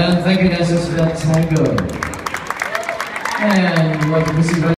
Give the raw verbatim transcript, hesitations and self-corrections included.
And thank you, Nessa, for that tango. And welcome to see